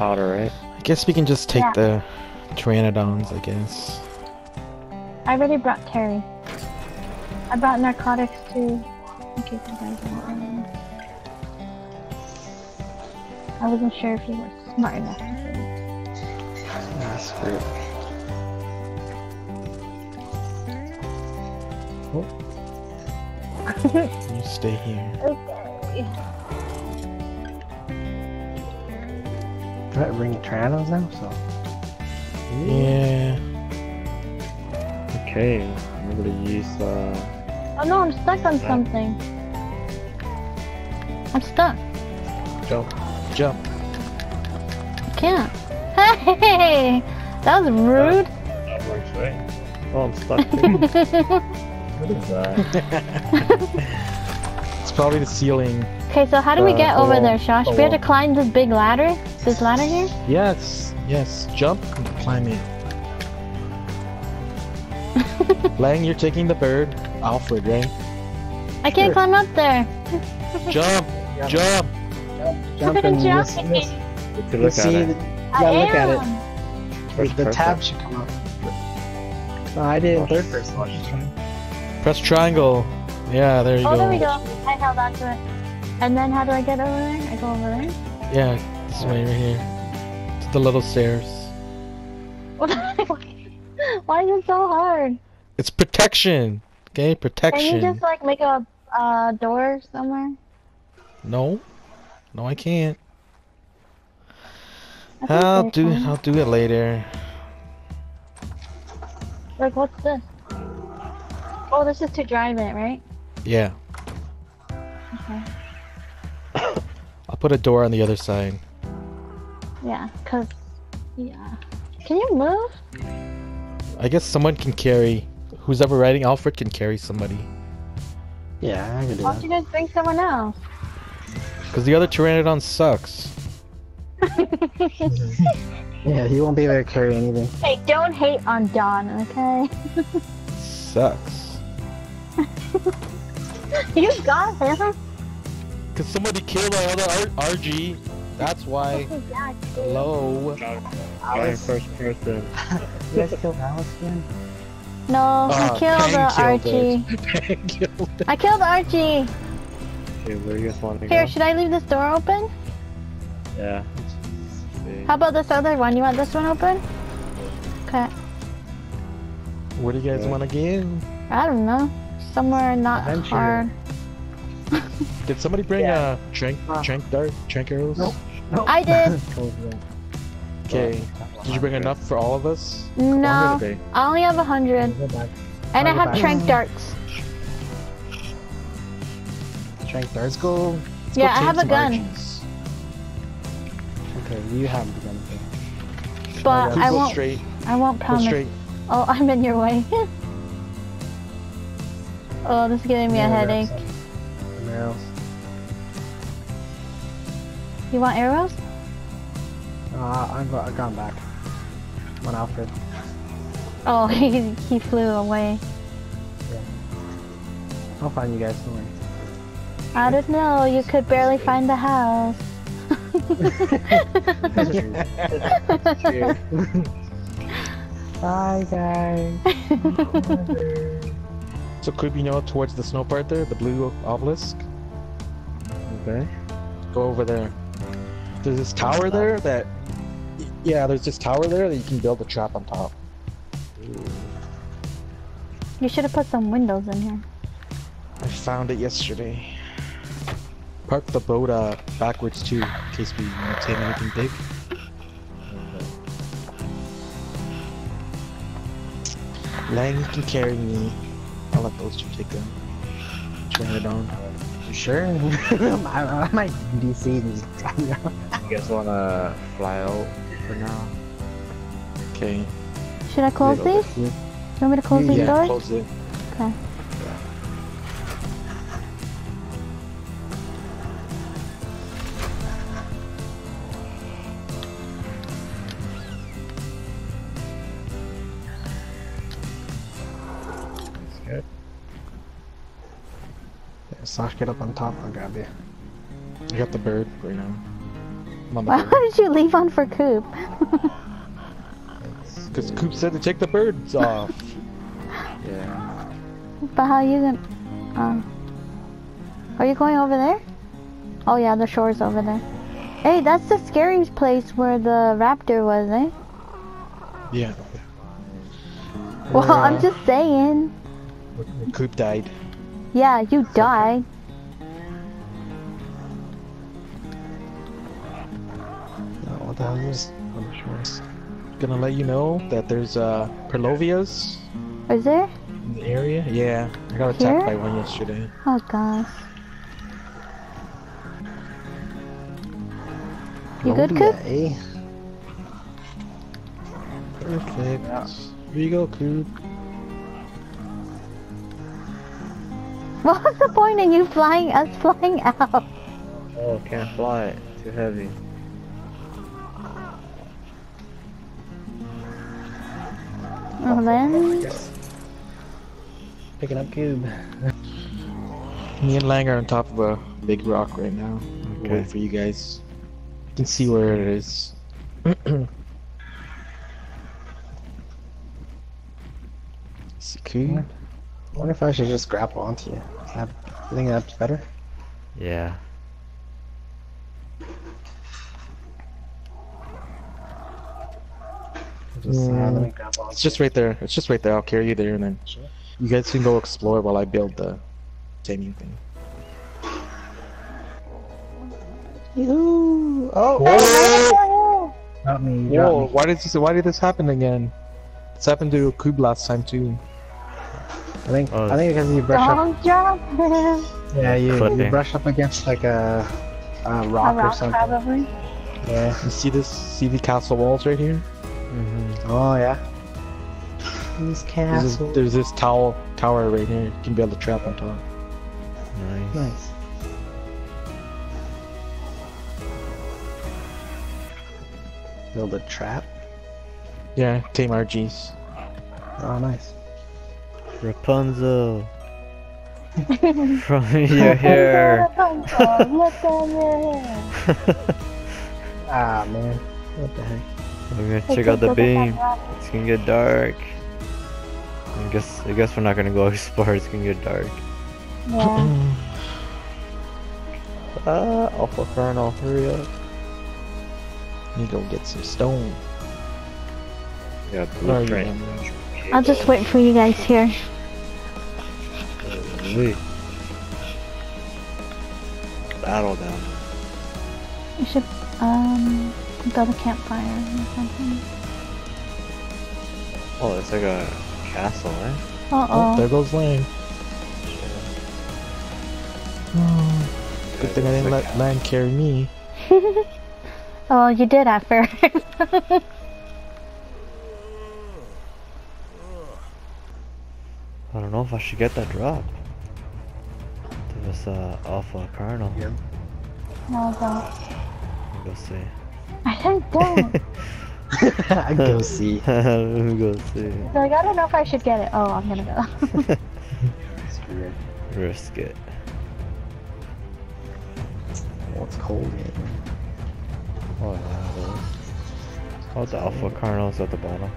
powder, right? I guess we can just take the Pteranodons, I guess. I already brought Terry. I brought narcotics too. Okay, I wasn't sure if you were smart enough. That's great. Oh. You stay here. Okay. Do I bring Pteranodons now? So. Yeah. Okay, I'm gonna use oh no, I'm stuck on something. I'm stuck. Jump. Jump. I can't. Hey! That was rude. That works, right? Oh, I'm stuck too. What is that? It's probably the ceiling. Okay, so how do we get over there, Shosh? We have to climb this big ladder? This ladder here? Yes. Yes. Jump and climb it. Lang, you're taking the bird. Alfred, right? I can't climb up there. Jump! Jump! Jump and miss. You look at it. Yeah, look at it. The tab should come up. No, I did. Third person. Press triangle. Yeah, there you go. Oh, there we go. I held on to it. And then how do I get over there? I go over there? Yeah, this way right here. It's the little stairs. Why is it so hard? It's protection. Okay, protection. Can you just like make a door somewhere? No. No, I can't. I'll do it later. Like, what's this? Oh, this is to drive it, right? Yeah. Okay. I'll put a door on the other side. Yeah, cause... yeah. Can you move? I guess someone can carry... who's ever riding Alfred can carry somebody. Yeah, I can do that. Why don't you guys bring someone else? Because the other Pteranodon sucks. Yeah, he won't be able to carry anything. Hey, don't hate on Don, okay? Sucks. You got him? Because somebody killed my other Archie. That's why. Hello. I was first person. You guys killed Allison? No, I killed Archie. I killed Archie. Here, should I leave this door open? Yeah. How about this other one? You want this one open? Okay. Where do you guys want to go? I don't know. Somewhere not hard. Did somebody bring a trank arrows? Nope. Nope. I did. Okay. Did you bring enough for all of us? No. I only have 100. And I have trank darts. Trank darts go. Yeah, I have a gun. Okay, you have the gun. But I won't. I won't promise. Oh, I'm in your way. Oh, this is giving me a headache. Arrows. You want arrows? I got him back. I'm on Alfred. Oh, he flew away. Yeah. I'll find you guys somewhere. I don't know. You could barely find the house. That's true. That's true. Bye, guys. So could we go towards the snow part there, the blue obelisk? Okay. Go over there. There's this tower there that... yeah, there's this tower there that you can build a trap on top. You should have put some windows in here. I found it yesterday. Park the boat backwards too, in case we obtain anything big. Lang can carry me. I'll let those two take them. Turn it on. You sure? I might DC these. You guys wanna fly out for now? Okay. Should I close these? You want me to close these doors? Yeah, close it. Okay. Sosh, get up on top, I'll grab you. I got the bird right now. Mama Why did you leave on for Coop? Because Coop said to take the birds off. Yeah. But how are you gonna... Are you going over there? Oh yeah, the shore's over there. Hey, that's the scary place where the raptor was, eh? Yeah. Well, I'm just saying. Coop died. Yeah, you died. What the hell is? I'm sure it's gonna let you know that there's perlovias. Is there? In the area? Yeah, I got attacked by one yesterday. Oh gosh. You good, Coop? Eh? Perfect. Yeah. Here you go, Coop. What was the point in you flying, us flying out? Oh, can't fly it. Too heavy. Well then... Picking up Cube. Me and Lang are on top of a big rock right now. Okay. Wait for you guys. You can see where it is. Cube? I wonder if I should just grapple onto you. I think that's better. Yeah. Just, let me grapple onto you. Just right there. It's just right there. I'll carry you there, and then sure. You guys can go explore while I build the taming thing. Yoo-hoo! Oh! Whoa! Not me. Whoa! Why did this happen again? It's happened to Cube last time too. I think because you brush up. Yeah, you brush up against like a rock or something. Probably. Yeah. You see this? See the castle walls right here? Mm-hmm. Oh yeah. These castles. There's this tower right here. You can build a trap on top. Nice. Nice. Build a trap. Yeah. Tame RGs. Oh, nice. Rapunzel, from your hair. Rapunzel, look on your hair. Ah man, what the heck? We're gonna check out the beam. It's gonna get dark. I guess we're not gonna go explore. It's gonna get dark. Yeah. Alpha Fernal, hurry up. You go get some stone. Yeah, blueprint. I'll just wait for you guys here. Battle down. You should build a campfire or something. Oh, it's like a castle, eh? Uh oh. There goes Lang. Oh, good thing I didn't let Lang carry me. Oh, you did at first. I don't know if I should get that drop. There was Alpha Colonel. Yeah. No, don't. Go see. I don't. I go see. Go see. So like, I don't know if I should get it. Oh, I'm gonna go. Risk it. Oh, it's cold in. Oh, yeah. Oh, the Alpha Colonel's at the bottom.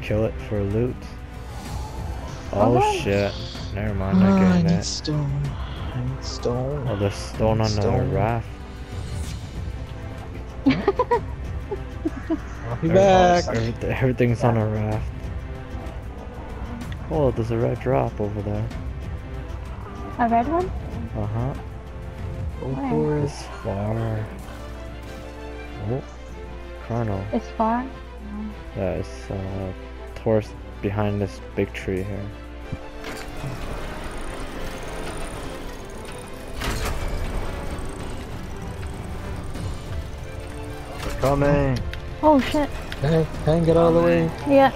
Kill it for loot. Oh right. Shit. Never mind, I'm getting it. I need stone. Oh, there's stone on the raft. Be back. Everything's on a raft. Oh, there's a red drop over there. A red one? Uh-huh. Over is far. Oh. Colonel. It's far? Yeah, it's towards behind this big tree here. They're coming! Oh shit! Hey, hang it all the way! Yeah.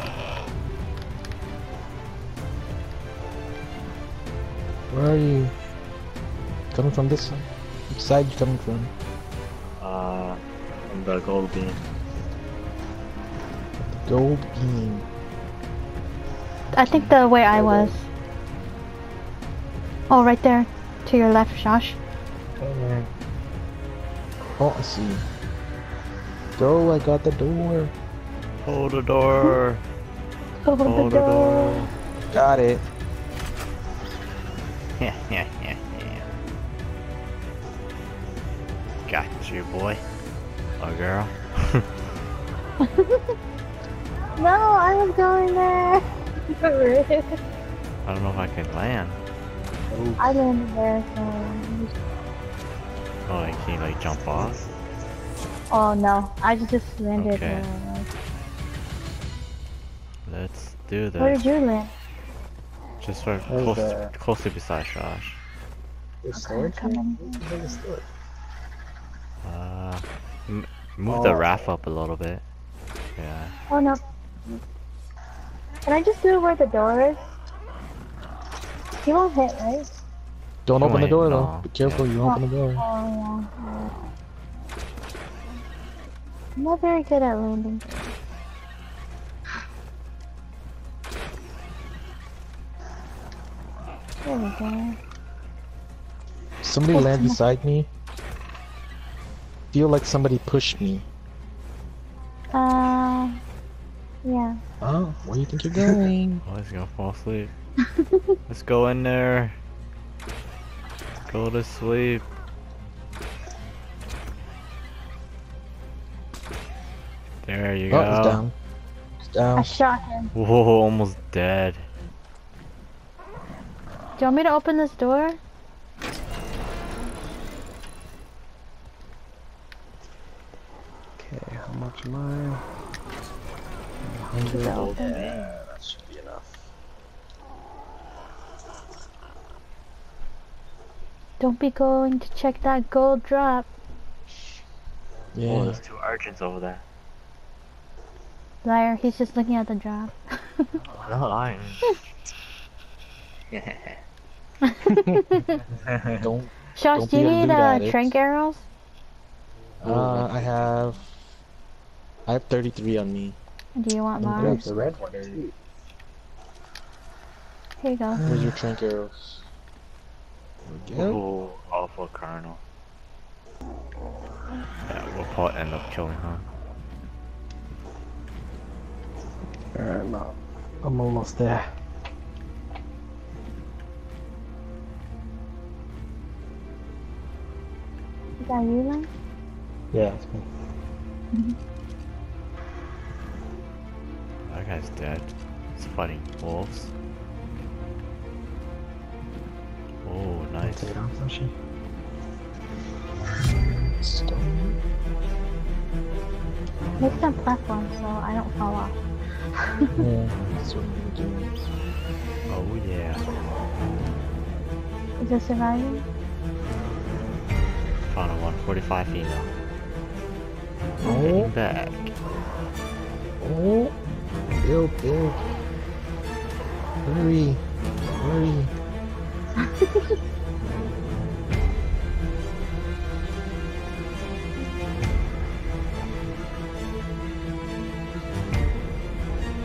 Where are you? Coming from this side? Which side you coming from? From the gold beam. Gold beam. I think the way I was. Oh, right there. To your left, Josh. Oh, man. Oh, I see. Bro, I got the door. Hold the door. Hold the door. Got it. Got you, boy. Oh, girl. No, I was going there. I don't know if I can land. Oops. I landed there, so... Oh, can you, like, jump off? Oh, no. I just landed there. Okay. Let's do this. Where did you land? Just sort of closely beside Josh. Move the raft up a little bit. Yeah. Oh no. Can I just do where the door is? You won't hit, right? Don't open the door though. Be careful, you open the door. Oh, yeah. I'm not very good at landing. There we go. Somebody land beside me. Feel like somebody pushed me. Yeah. Oh, where do you think you're going? Oh, he's gonna fall asleep. Let's go in there. Go to sleep. There you go. He's down. He's down. I shot him. Whoa, almost dead. Do you want me to open this door? Okay, how much am I? 100. Yeah, that should be enough. Don't be going to check that gold drop. Yeah. Oh, there's two urchins over there. Liar, he's just looking at the drop. I'm not lying. Josh, do you need tranq arrows? I have 33 on me. Do you want mine? Grab the red one. Here you go. Here's your tranq arrows. Oh, awful Colonel. Yeah, we'll probably end up killing her. Alright, I'm almost there. Is that you, Len? Yeah, it's me. That guy's dead. He's fighting wolves. Oh, nice. Take it off, don't you? Make some platform so I don't fall off. Yeah, that's what we do. Oh, yeah. Is it surviving? On a 145 female. Getting back. Oh, build, build. Hurry, hurry.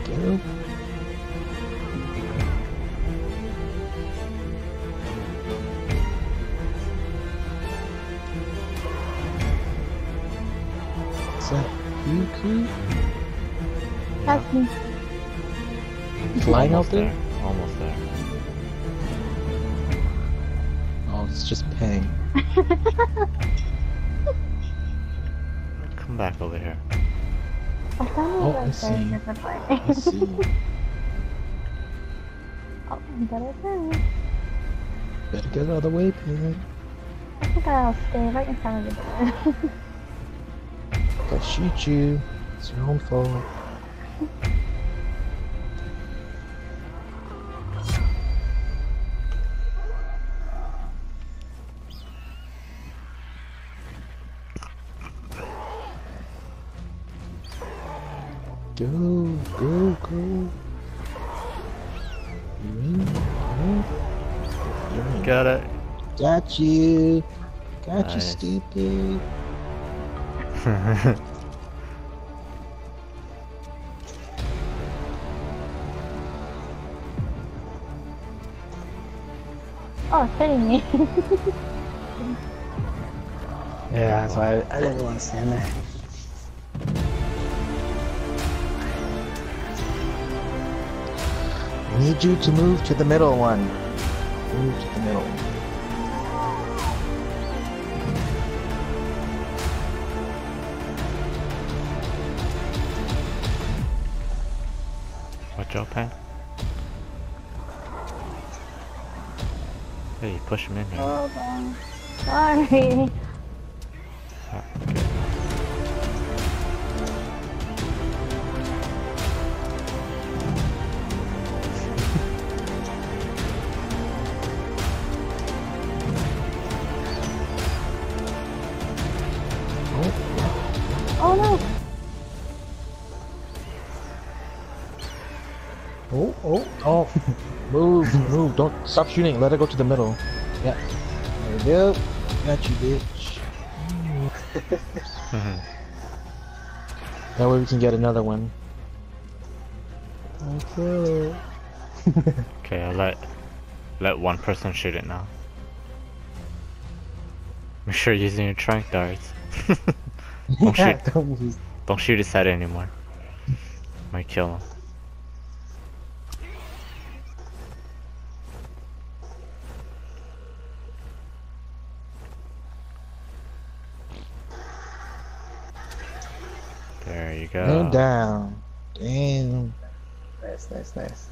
Get up. That's me. Flying out there? Almost there. Oh, it's just paying. Come back over here. I thought I see. Oh, you better go. Better get out of the way, Peyton. I think I'll stay right in front of the door. I'll shoot you. It's your own fault. Go, go, go. Got it. Got you. Got you, stupid. Oh, it's hitting me. Yeah, that's why I didn't want to stand there. I need you to move to the middle one. Move to the middle. Watch out, Pat. Hey, push him in here. Hold on. Sorry. Ah, okay. Move, don't stop shooting, let her go to the middle. Yeah. There we go. Got you, bitch. That way we can get another one. Okay. Okay, I'll let one person shoot it now. Make sure you're using your trunk darts. Don't shoot his head anymore. Might kill him. There you go. And down. Damn. Nice, nice, nice.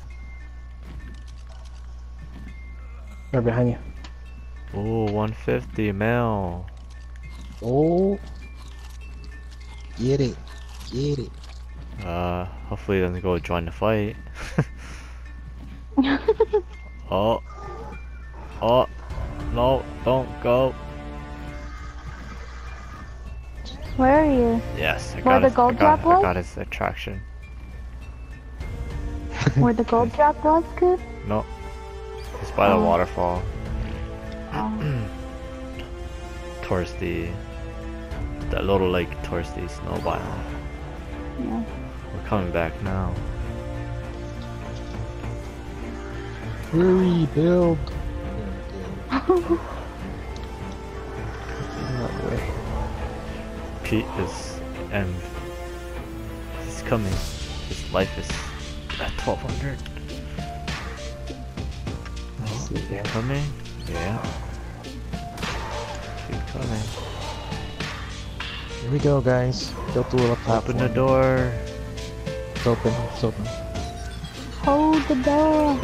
Right behind you. Oh, 150 mil. Oh. Get it. Get it. Hopefully he doesn't go join the fight. Oh. Oh. No, don't go. Where are you? Yes, I got his attraction. Where the gold drop was, good? No. It's by the waterfall. Towards the little lake, towards the snow biome. Yeah. We're coming back now. Hurry, build! Pete is he's coming. His life is at 1200. Oh, he's coming? Yeah. He's coming. Here we go, guys. Go through the platform. Open the door. It's open. It's open. Hold the door.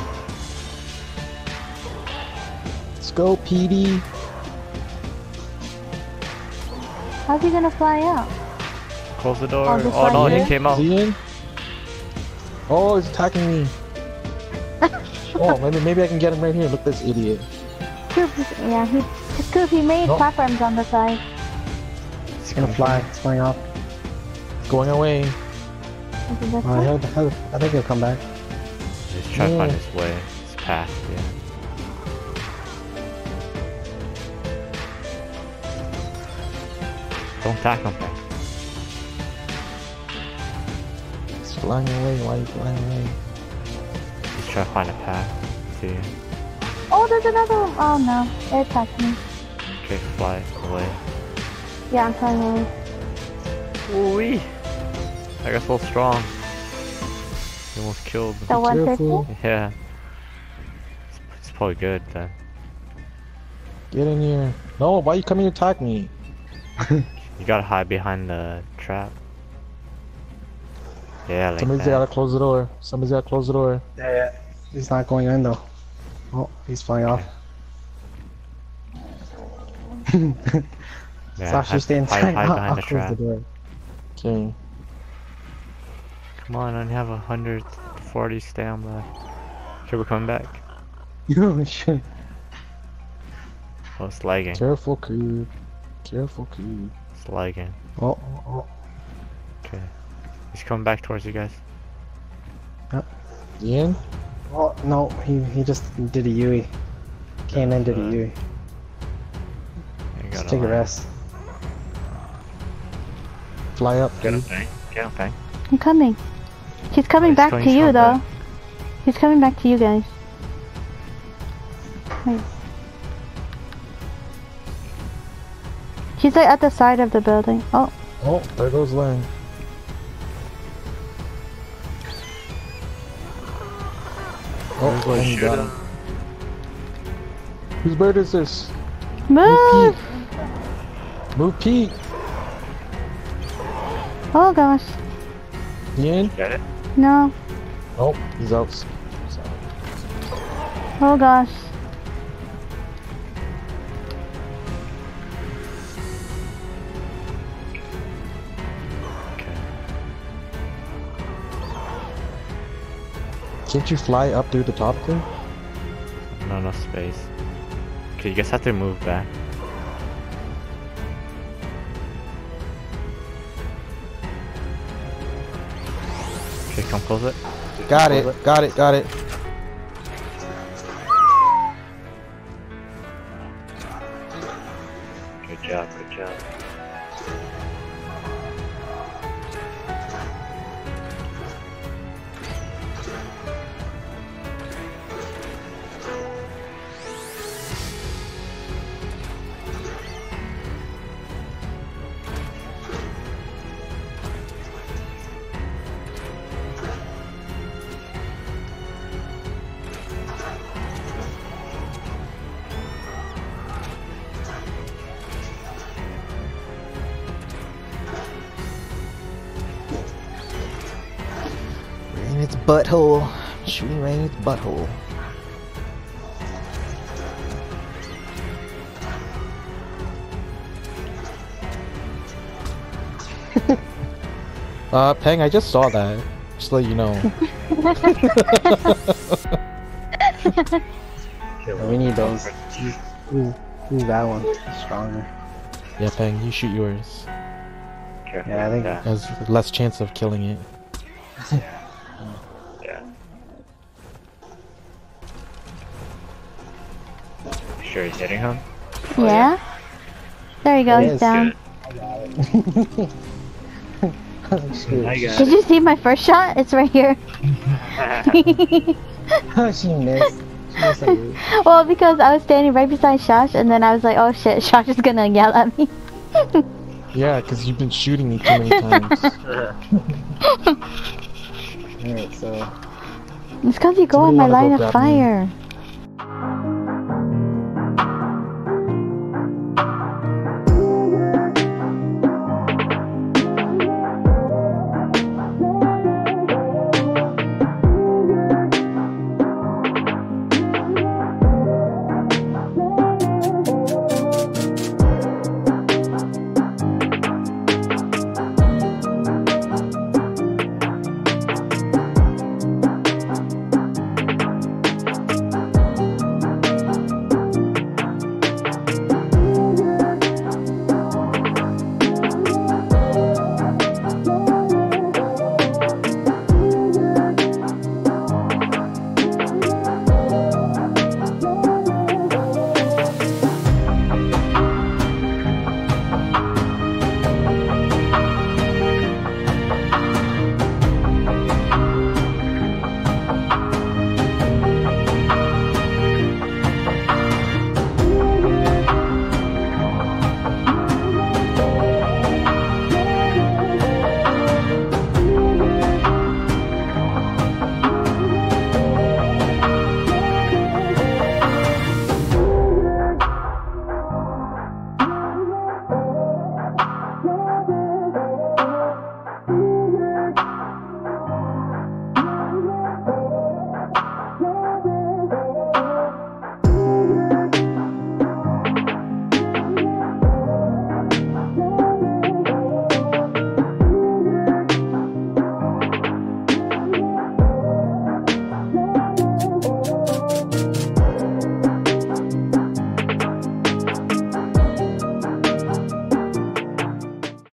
Let's go, Petey. How's he gonna fly out? Close the door. Oh no, he came out. Is he in? Oh, he's attacking me. Oh, maybe I can get him right here. Look at this idiot. Coop, yeah, he made platforms on the side. He's gonna fly. He's flying off. He's going away. I think he'll come back. He's trying to find his way, his path. Yeah. Don't attack him. He's flying away. Why are you flying away? He's trying to find a path to you. Oh, there's another one! Oh no, it attacked me. Okay, fly away. Yeah, I'm flying away. Ooh-wee! I got so strong. He almost killed me. The 150? Yeah. It's probably good then. Get in here. No, why are you coming to attack me? You gotta hide behind the trap. Yeah, like somebody's gotta close the door. Somebody's gotta close the door. Yeah, yeah. He's not going in though. Oh, he's flying off. Sasha, stay inside. I'll close the door. Okay. Come on, I have 140 stamina. Should we come back? You should. Oh, it's lagging. Careful, Coop. Careful, Coop. It's lagging. Oh, oh, oh. Okay. He's coming back towards you guys. Yep. You in? Oh, no. He just did a Yui. Came in, did a Yui. Just take a rest. Fly up, get him, Fang. Get him, Fang. I'm coming. He's coming back to you, though. He's coming back to you guys. Wait. He's like at the side of the building. Oh. Oh, there goes Lang. Oh, Lang got him. Whose bird is this? Move! Move, Pete! Oh gosh. You in? Got it? No. Oh, he's out. Oh gosh. Can't you fly up through the top there? No, no space. Okay, you guys have to move back. Okay, come close it. Got it, got it, got it. Good job, good job. Butthole. Shooting right in its butthole. Peng, I just saw that. Just to let you know. Yeah, we need those. Ooh, that one. Stronger. Yeah, Peng, you shoot yours. Yeah, I think that has less chance of killing it. Sure, he's hitting him? Yeah. Oh, yeah. There you go, he's down. Did you see my first shot? It's right here. Oh, she missed. She missed like well, because I was standing right beside Shosh, and then I was like, oh shit, Shosh is gonna yell at me. Yeah, because you've been shooting me too many times. Alright, so. It's because you go on my line of fire. Me.